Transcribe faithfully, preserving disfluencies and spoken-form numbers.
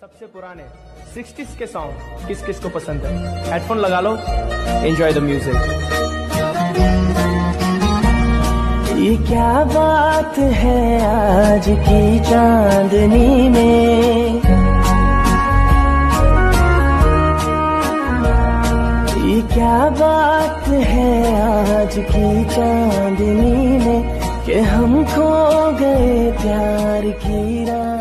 सबसे पुराने सिक्सटीज़ के सॉन्ग किस किस को पसंद है? हेडफोन लगा लो, एंजॉय द म्यूजिक। ये क्या बात है आज की चांदनी में, ये क्या बात है आज की चांदनी में, कि हम खो गए प्यार की रात।